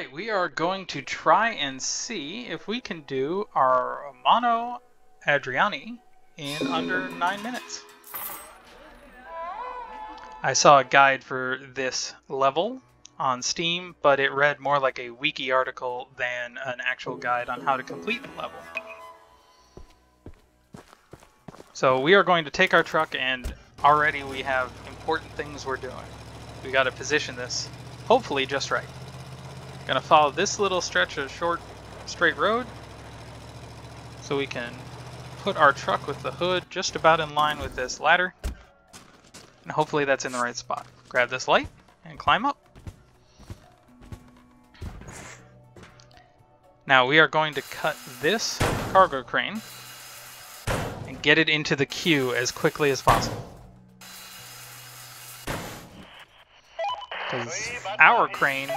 Alright, we are going to try and see if we can do our Mono Adriani in under 9 minutes. I saw a guide for this level on Steam, but it read more like a wiki article than an actual guide on how to complete the level. So we are going to take our truck, and already we have important things we're doing. We got to position this, hopefully just right. Gonna follow this little stretch of short, straight road so we can put our truck with the hood just about in line with this ladder. And hopefully that's in the right spot. Grab this light and climb up. Now we are going to cut this cargo crane and get it into the queue as quickly as possible. Because our crane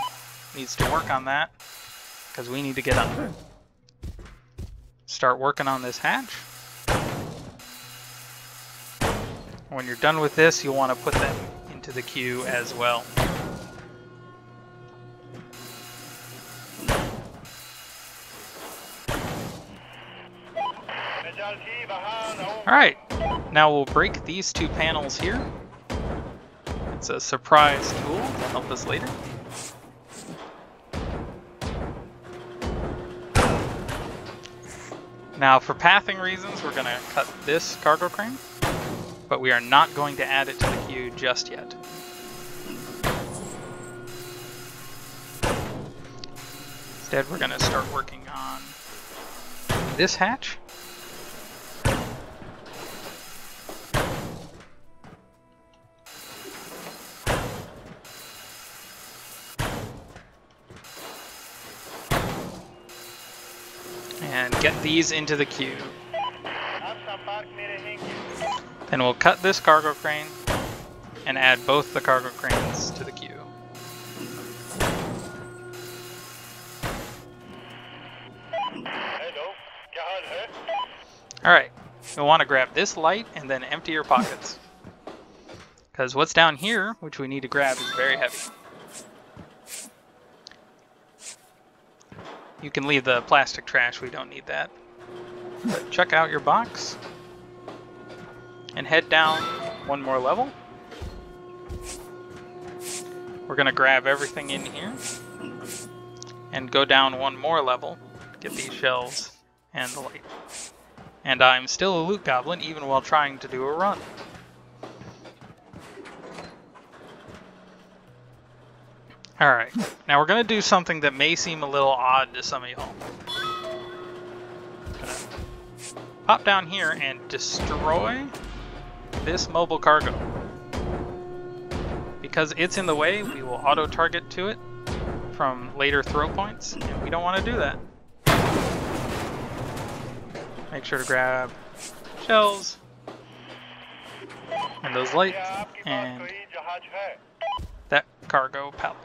needs to work on that, because we need to get under. Start working on this hatch. When you're done with this, you'll want to put them into the queue as well. Alright, now we'll break these two panels here. It's a surprise tool to help us later. Now for pathing reasons, we're going to cut this cargo crane, but we are not going to add it to the queue just yet. Instead, we're going to start working on this hatch. And get these into the queue. Then we'll cut this cargo crane and add both the cargo cranes to the queue. Alright, you'll want to grab this light and then empty your pockets. Because what's down here, which we need to grab, is very heavy. You can leave the plastic trash, we don't need that. But check out your box and head down one more level. We're gonna grab everything in here and go down one more level, get these shells and the light. And I'm still a loot goblin even while trying to do a run. Alright, now we're going to do something that may seem a little odd to some of y'all. Gonna pop down here and destroy this mobile cargo. Because it's in the way, we will auto-target to it from later throw points, and we don't want to do that. Make sure to grab shells and those lights and that cargo pallet.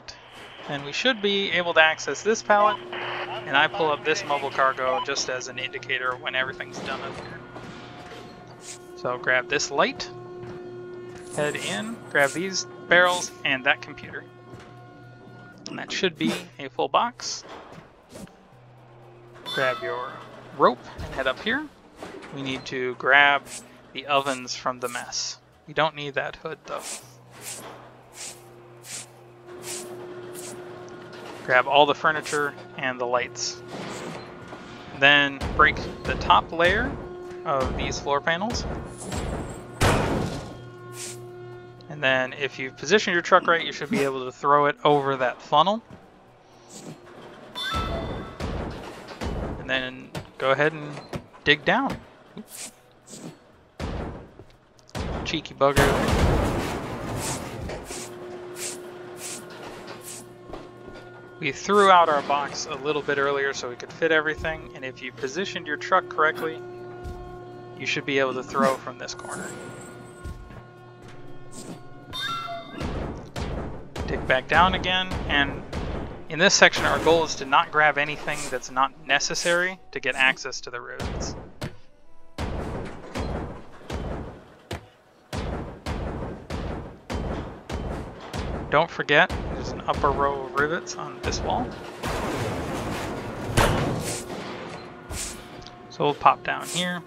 And we should be able to access this pallet, and I pull up this mobile cargo just as an indicator when everything's done up here. So grab this light, head in, grab these barrels and that computer. And that should be a full box. Grab your rope and head up here. We need to grab the ovens from the mess. We don't need that hood though. Grab all the furniture and the lights. Then break the top layer of these floor panels. And then if you've positioned your truck right, you should be able to throw it over that funnel. And then go ahead and dig down. Oops. Cheeky bugger. We threw out our box a little bit earlier so we could fit everything, and if you positioned your truck correctly, you should be able to throw from this corner. Dig back down again, and in this section our goal is to not grab anything that's not necessary to get access to the roads. Don't forget, there's an upper row of rivets on this wall. So we'll pop down here,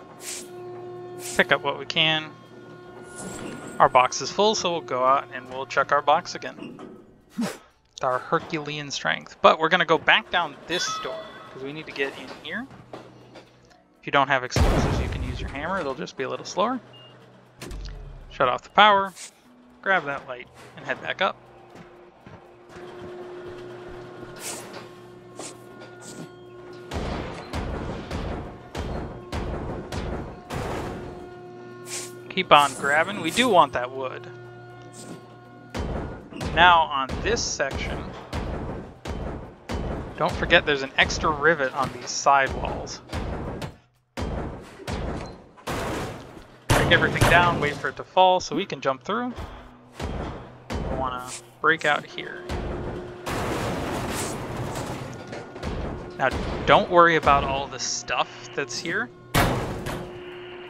pick up what we can. Our box is full, so we'll go out and we'll check our box again. Our Herculean strength. But we're going to go back down this door, because we need to get in here. If you don't have explosives, you can use your hammer. It'll just be a little slower. Shut off the power, grab that light, and head back up. Keep on grabbing. We do want that wood. Now on this section, don't forget there's an extra rivet on these side walls. Break everything down, wait for it to fall so we can jump through. We want to break out here. Now don't worry about all the stuff that's here.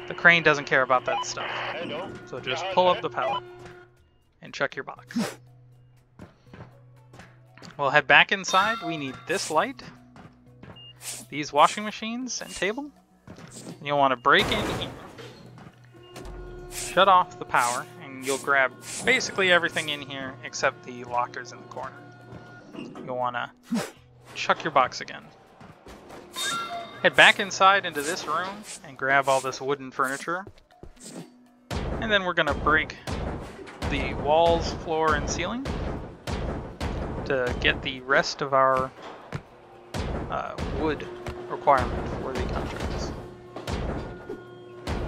The crane doesn't care about that stuff. So just pull up the pallet and check your box. We'll head back inside. We need this light, these washing machines and table. And you'll want to break in here. Shut off the power and you'll grab basically everything in here except the lockers in the corner. You'll want to chuck your box again. Head back inside into this room and grab all this wooden furniture. And then we're gonna break the walls, floor, and ceiling to get the rest of our wood requirement for the contracts.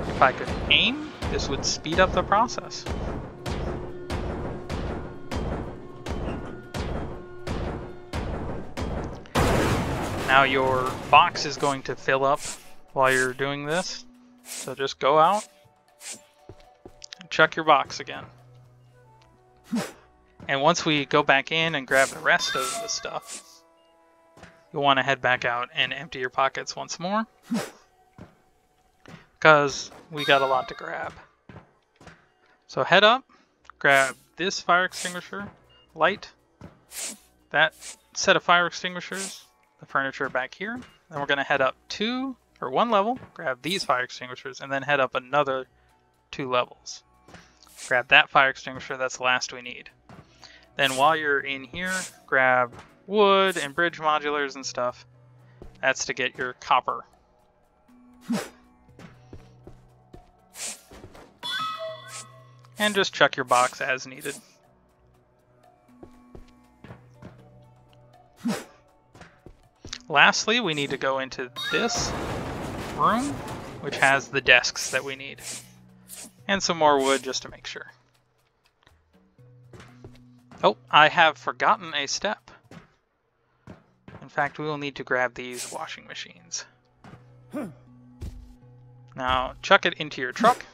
If I could aim, this would speed up the process. Now your box is going to fill up while you're doing this, so just go out and check your box again. And once we go back in and grab the rest of the stuff, you'll want to head back out and empty your pockets once more, because we got a lot to grab. So head up, grab this fire extinguisher, light, that set of fire extinguishers, the furniture back here, then we're going to head up one level, grab these fire extinguishers, and then head up another 2 levels. Grab that fire extinguisher, that's the last we need. Then while you're in here, grab wood and bridge modulars and stuff. That's to get your copper. And just check your box as needed. Lastly, we need to go into this room, which has the desks that we need. And some more wood just to make sure. Oh, I have forgotten a step. In fact, we will need to grab these washing machines. Now, chuck it into your truck.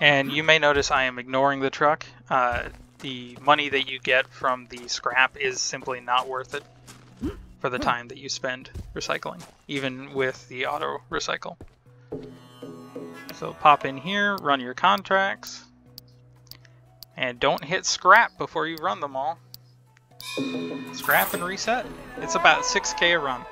And you may notice I am ignoring the truck. The money that you get from the scrap is simply not worth it for the time that you spend recycling, even with the auto recycle. So pop in here, run your contracts, and don't hit scrap before you run them all. Scrap and reset. It's about 6K a run.